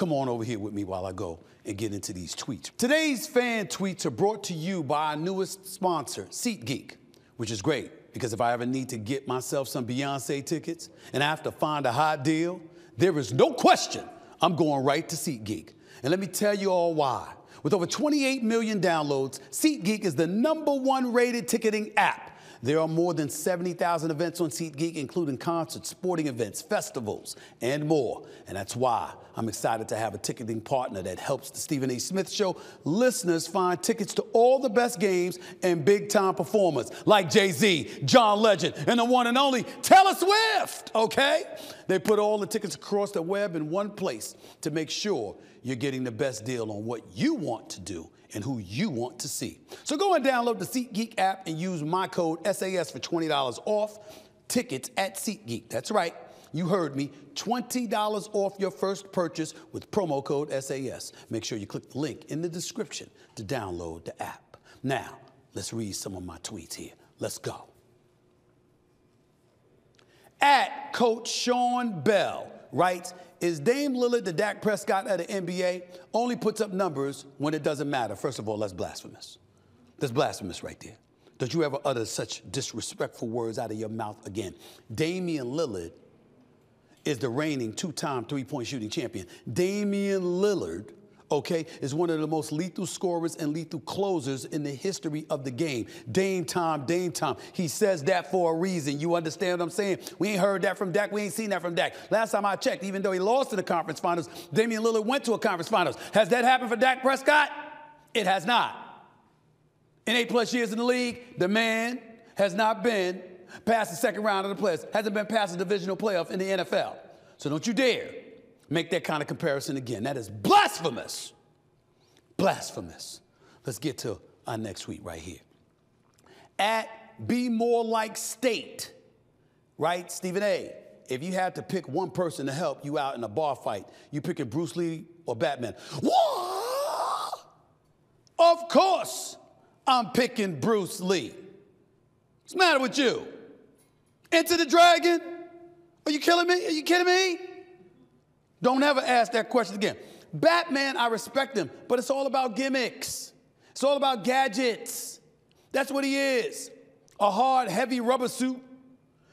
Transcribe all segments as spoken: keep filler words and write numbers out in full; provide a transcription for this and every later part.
Come on over here with me while I go and get into these tweets. Today's fan tweets are brought to you by our newest sponsor, SeatGeek, which is great because if I ever need to get myself some Beyonce tickets and I have to find a hot deal, there is no question I'm going right to SeatGeek. And let me tell you all why. With over twenty-eight million downloads, SeatGeek is the number one rated ticketing app. There are more than seventy thousand events on SeatGeek, including concerts, sporting events, festivals, and more. And that's why I'm excited to have a ticketing partner that helps the Stephen A. Smith Show listeners find tickets to all the best games and big-time performers like Jay-Z, John Legend, and the one and only Taylor Swift, okay? They put all the tickets across the web in one place to make sure you're getting the best deal on what you want to do and who you want to see. So go and download the SeatGeek app and use my code S A S for twenty dollars off tickets at SeatGeek. That's right, you heard me, twenty dollars off your first purchase with promo code S A S. Make sure you click the link in the description to download the app. Now, let's read some of my tweets here. Let's go. At Coach Sean Bell writes, is Dame Lillard the Dak Prescott of the N B A? Only puts up numbers when it doesn't matter. First of all, that's blasphemous. That's blasphemous right there. Don't you ever utter such disrespectful words out of your mouth again. Damian Lillard is the reigning two-time three-point shooting champion. Damian Lillard, okay, is one of the most lethal scorers and lethal closers in the history of the game. Dame time, Dame time. He says that for a reason. You understand what I'm saying? We ain't heard that from Dak. We ain't seen that from Dak. Last time I checked, even though he lost in the conference finals, Damian Lillard went to a conference finals. Has that happened for Dak Prescott? It has not. In eight-plus years in the league, the man has not been past the second round of the playoffs, hasn't been past the divisional playoff in the N F L. So don't you dare make that kind of comparison again. That is blasphemous. Blasphemous. Let's get to our next tweet right here. At Be More Like State, right? Stephen A., if you had to pick one person to help you out in a bar fight, you picking Bruce Lee or Batman? Whoa! Of course I'm picking Bruce Lee. What's the matter with you? Enter the Dragon? Are you killing me? Are you kidding me? Don't ever ask that question again. Batman, I respect him, but it's all about gimmicks. It's all about gadgets. That's what he is. A hard, heavy rubber suit,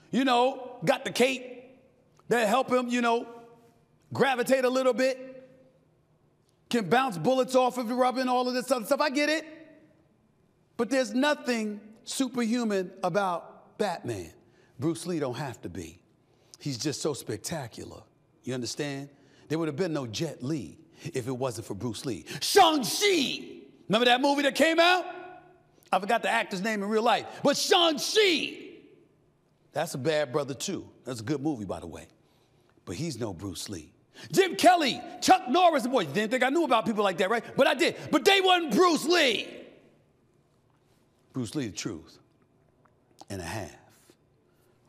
you know, got the cape that help him, you know, gravitate a little bit, can bounce bullets off of the rubber and all of this other stuff. I get it. But there's nothing superhuman about Batman. Bruce Lee don't have to be. He's just so spectacular. You understand? There would have been no Jet Li if it wasn't for Bruce Lee. Shang-Chi! Remember that movie that came out? I forgot the actor's name in real life, but Shang-Chi! That's a bad brother, too. That's a good movie, by the way. But he's no Bruce Lee. Jim Kelly, Chuck Norris, boy, you didn't think I knew about people like that, right? But I did. But they wasn't Bruce Lee. Bruce Lee, the truth and a half.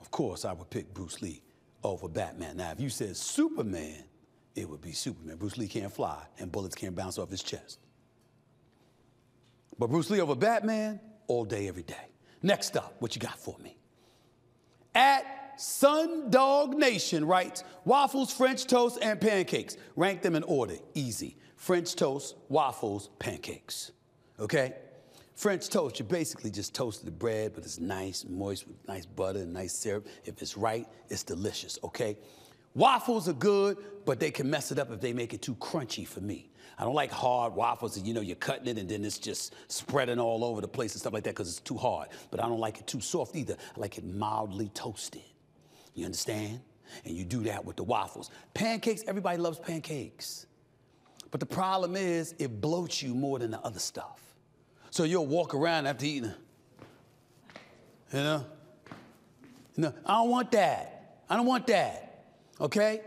Of course, I would pick Bruce Lee over Batman. Now, if you said Superman, it would be Superman. Bruce Lee can't fly, and bullets can't bounce off his chest. But Bruce Lee over Batman, all day, every day. Next up, what you got for me? At Sundog Nation writes, waffles, French toast, and pancakes. Rank them in order, easy. French toast, waffles, pancakes, okay? French toast, you basically just toasted the bread, but it's nice, moist, with nice butter and nice syrup. If it's right, it's delicious, okay? Waffles are good, but they can mess it up if they make it too crunchy for me. I don't like hard waffles and, you know, you're cutting it and then it's just spreading all over the place and stuff like that because it's too hard. But I don't like it too soft either. I like it mildly toasted. You understand? And you do that with the waffles. Pancakes, everybody loves pancakes. But the problem is it bloats you more than the other stuff. So you'll walk around after eating, you know? No, I don't want that. I don't want that, okay?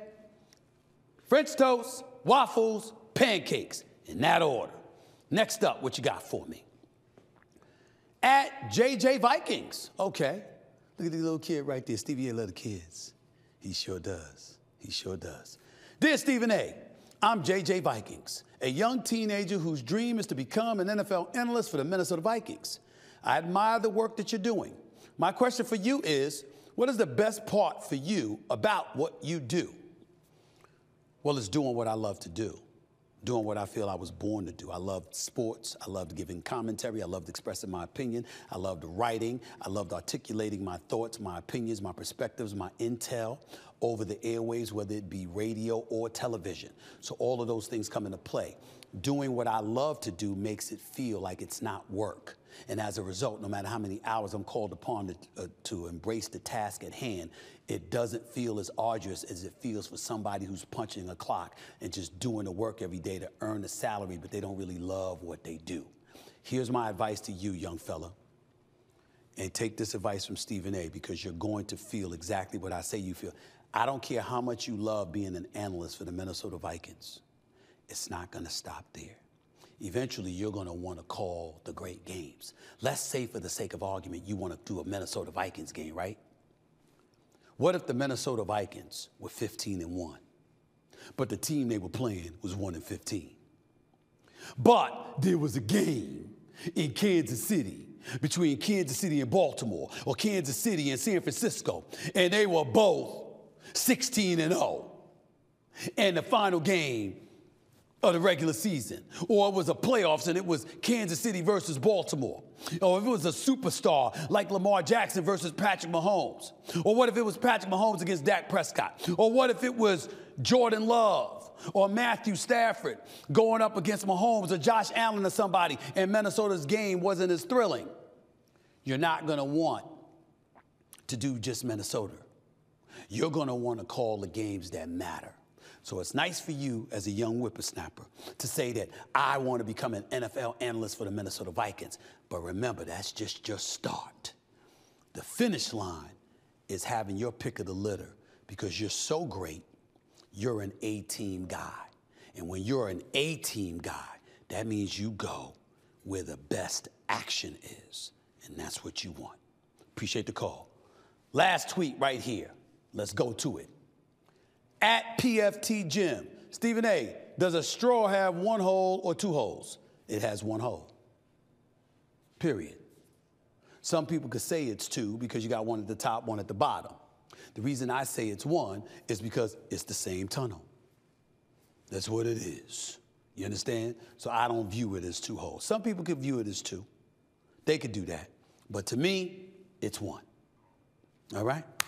French toast, waffles, pancakes, in that order. Next up, what you got for me? At J J Vikings, okay. Look at this little kid right there. Stevie A loves kids. He sure does, he sure does. Dear Stephen A, I'm J J Vikings, a young teenager whose dream is to become an N F L analyst for the Minnesota Vikings. I admire the work that you're doing. My question for you is, what is the best part for you about what you do? Well, it's doing what I love to do, doing what I feel I was born to do. I loved sports. I loved giving commentary. I loved expressing my opinion. I loved writing. I loved articulating my thoughts, my opinions, my perspectives, my intel over the airwaves, whether it be radio or television. So all of those things come into play. Doing what I love to do makes it feel like it's not work. And as a result, no matter how many hours I'm called upon to, uh, to embrace the task at hand, it doesn't feel as arduous as it feels for somebody who's punching a clock and just doing the work every day to earn a salary, but they don't really love what they do. Here's my advice to you, young fella. And take this advice from Stephen A, because you're going to feel exactly what I say you feel. I don't care how much you love being an analyst for the Minnesota Vikings. It's not going to stop there. Eventually, you're going to want to call the great games. Let's say, for the sake of argument, you want to do a Minnesota Vikings game, right? What if the Minnesota Vikings were fifteen and one, but the team they were playing was one and fifteen? But there was a game in Kansas City between Kansas City and Baltimore, or Kansas City and San Francisco, and they were both sixteen and oh. And the final game of the regular season, or it was a playoffs and it was Kansas City versus Baltimore, or if it was a superstar like Lamar Jackson versus Patrick Mahomes, or what if it was Patrick Mahomes against Dak Prescott, or what if it was Jordan Love or Matthew Stafford going up against Mahomes or Josh Allen or somebody, and Minnesota's game wasn't as thrilling. You're not going to want to do just Minnesota. You're going to want to call the games that matter. So it's nice for you as a young whippersnapper to say that I want to become an N F L analyst for the Minnesota Vikings. But remember, that's just your start. The finish line is having your pick of the litter, because you're so great, you're an A-team guy. And when you're an A-team guy, that means you go where the best action is. And that's what you want. Appreciate the call. Last tweet right here. Let's go to it. At P F T Jim, Stephen A, does a straw have one hole or two holes? It has one hole, period. Some people could say it's two because you got one at the top, one at the bottom. The reason I say it's one is because it's the same tunnel. That's what it is. You understand? So I don't view it as two holes. Some people could view it as two. They could do that. But to me, it's one. All right?